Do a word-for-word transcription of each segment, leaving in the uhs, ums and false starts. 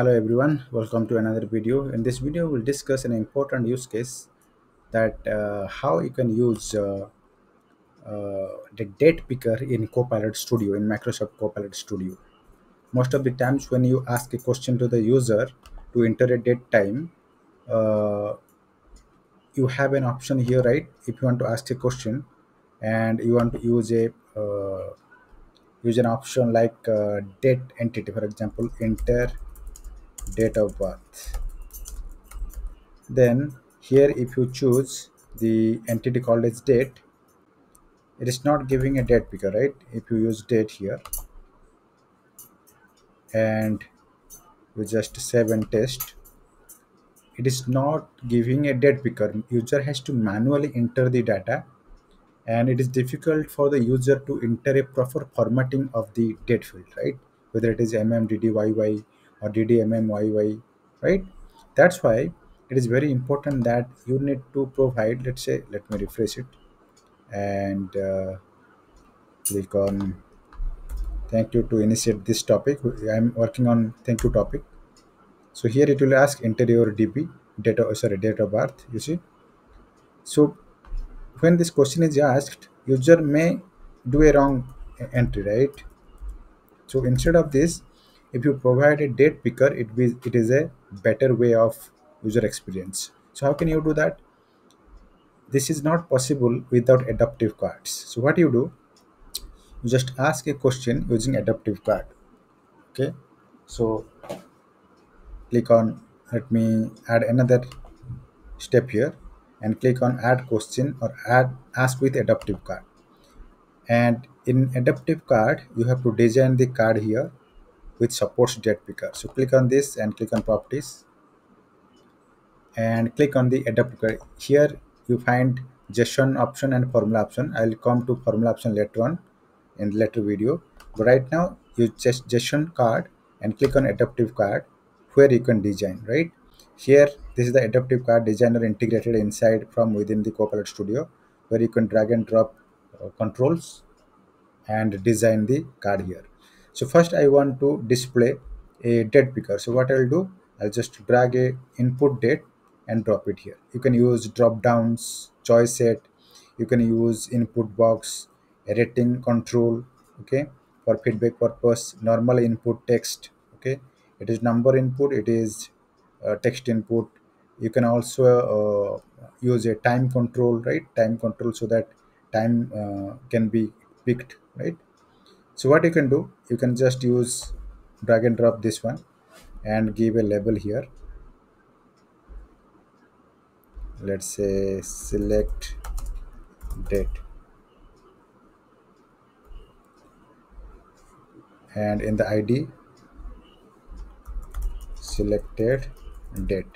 Hello everyone, welcome to another video. In this video we'll discuss an important use case that uh, how you can use uh, uh, the date picker in Copilot Studio, in Microsoft Copilot Studio. Most of the times when you ask a question to the user to enter a date time, uh, you have an option here, right? If you want to ask a question and you want to use a uh, use an option like uh, date entity, for example, enter date of birth. Then here if you choose the entity called as date, it is not giving a date picker, right? If you use date here and you just save and test, it is not giving a date picker. User has to manually enter the data and it is difficult for the user to enter a proper formatting of the date field, right? Whether it is M M D D Y Y or D D M M Y Y, right? That's why it is very important that you need to provide, let's say, let me refresh it and uh, click on thank you to initiate this topic. I'm working on thank you topic. So here it will ask enter your D B, data, sorry, date of birth, you see. So when this question is asked, user may do a wrong entry, right? So instead of this, if you provide a date picker, it be it is a better way of user experience. So how can you do that? This is not possible without adaptive cards. So what you do, you just ask a question using adaptive card. Okay, so click on, let me add another step here and click on add question or add ask with adaptive card. And in adaptive card, you have to design the card here which supports date picker. So click on this and click on properties and click on the adaptive card. Here you find gestion option and formula option. I will come to formula option later on in the later video, but right now you just gestion card and click on adaptive card where you can design, right? Here this is the adaptive card designer integrated inside from within the Copilot Studio, where you can drag and drop uh, controls and design the card here. So first I want to display a date picker. So what I'll do, I'll just drag a input date and drop it here. You can use drop downs, choice set, you can use input box, rating control, okay, for feedback purpose, normal input text, okay, it is number input, it is uh, text input. You can also uh, use a time control, right? Time control so that time uh, can be picked, right? So what you can do, you can just use drag and drop this one and give a label here. Let's say select date. And in the I D, selected date.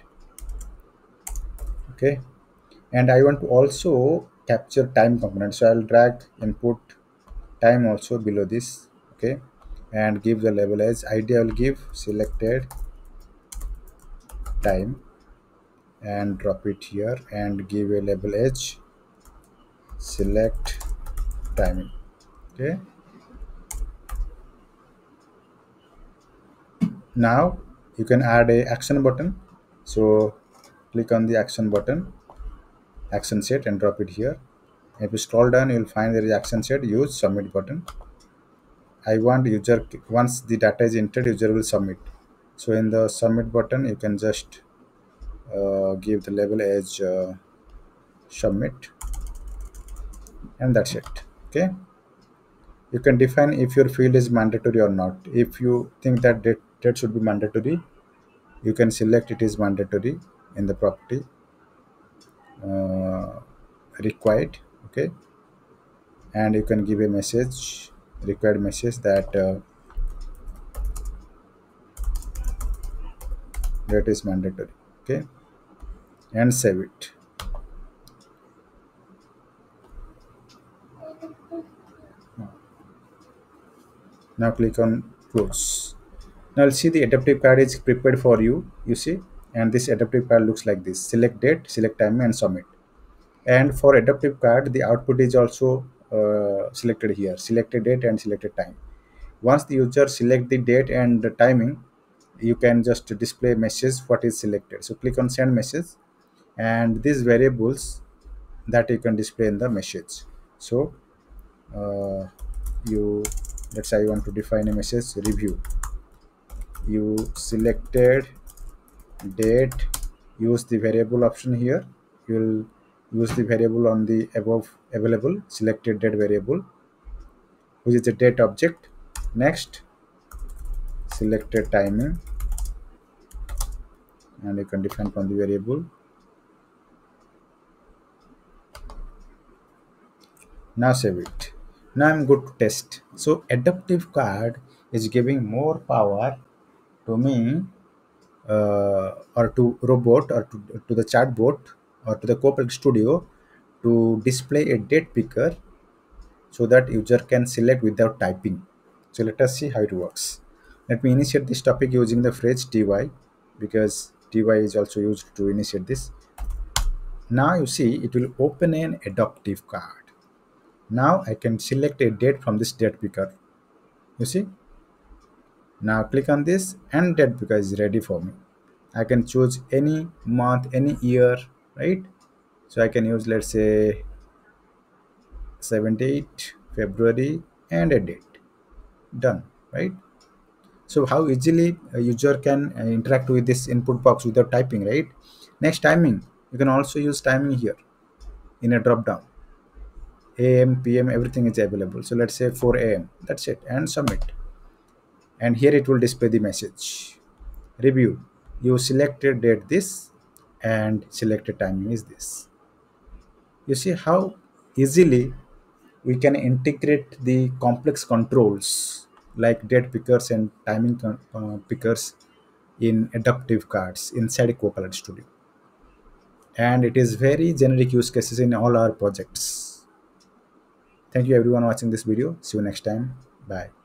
Okay. And I want to also capture time component. So I'll drag input time also below this, okay, and give the label as I D. I will give selected time and drop it here and give a label as select timing, okay. Now you can add a action button, so click on the action button, action set, and drop it here. If you scroll down, you will find there is action set, use submit button. I want user, once the data is entered, user will submit. So in the submit button, you can just uh, give the label as uh, submit, and that's it. Okay, you can define if your field is mandatory or not. If you think that date, date should be mandatory, you can select it is mandatory in the property uh, required. Okay, and you can give a message, required message, that uh, that is mandatory, okay, and save it. Now click on close. Now you'll see the adaptive card is prepared for you, you see, and this adaptive card looks like this: select date, select time, and submit. And for adaptive card, the output is also uh, selected here, selected date and selected time. Once the user select the date and the timing, you can just display message what is selected. So click on send message, and these variables that you can display in the message. So uh, you let's say I want to define a message review. You selected date, use the variable option here. You will use the variable on the above available selected date variable, which is the date object. Next, selected timing, and you can define from the variable. Now save it. Now I'm good to test. So adaptive card is giving more power to me uh, or to robot or to, to the chatbot or to the Copilot Studio to display a date picker so that user can select without typing. So let us see how it works. Let me initiate this topic using the phrase dy, because dy is also used to initiate this. Now you see it will open an adaptive card. Now I can select a date from this date picker. You see? Now click on this and date picker is ready for me. I can choose any month, any year, right? So I can use, let's say, seventy-eight February and a date. Done, right? So how easily a user can interact with this input box without typing, right? Next, timing. You can also use timing here in a drop down. A M, P M, everything is available. So let's say four A M That's it, and submit. And here it will display the message. Review. You selected date this, and selected timing is this. You see how easily we can integrate the complex controls like date pickers and timing uh, pickers in adaptive cards inside Copilot Studio. And it is very generic use cases in all our projects. Thank you everyone watching this video. See you next time. Bye.